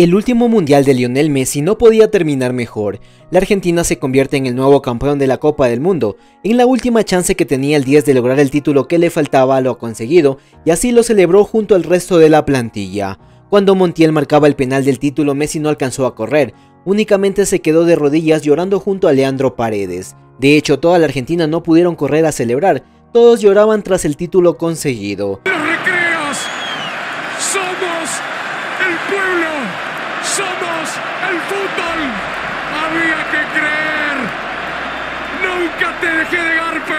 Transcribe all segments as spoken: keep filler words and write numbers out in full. El último mundial de Lionel Messi no podía terminar mejor. La Argentina se convierte en el nuevo campeón de la Copa del Mundo, en la última chance que tenía el diez de lograr el título que le faltaba lo ha conseguido y así lo celebró junto al resto de la plantilla. Cuando Montiel marcaba el penal del título, Messi no alcanzó a correr, únicamente se quedó de rodillas llorando junto a Leandro Paredes. De hecho, toda la Argentina no pudieron correr a celebrar, todos lloraban tras el título conseguido. ¡Los recreos! ¡Somos el pueblo! ¡Somos el fútbol! ¡Había que creer! ¡Nunca te dejé de garpe!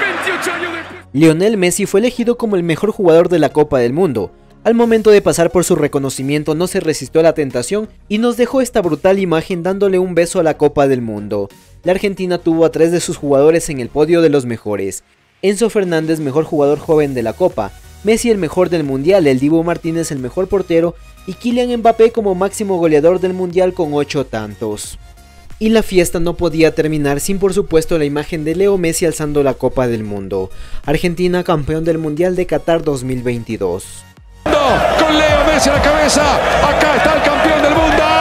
veintiocho años después... Lionel Messi fue elegido como el mejor jugador de la Copa del Mundo. Al momento de pasar por su reconocimiento no se resistió a la tentación y nos dejó esta brutal imagen dándole un beso a la Copa del Mundo. La Argentina tuvo a tres de sus jugadores en el podio de los mejores. Enzo Fernández, mejor jugador joven de la Copa, Messi el mejor del Mundial, el Dibu Martínez el mejor portero y Kylian Mbappé como máximo goleador del Mundial con ocho tantos. Y la fiesta no podía terminar sin por supuesto la imagen de Leo Messi alzando la Copa del Mundo. Argentina campeón del Mundial de Qatar dos mil veintidós. Con Leo Messi a la cabeza, acá está el campeón del mundo.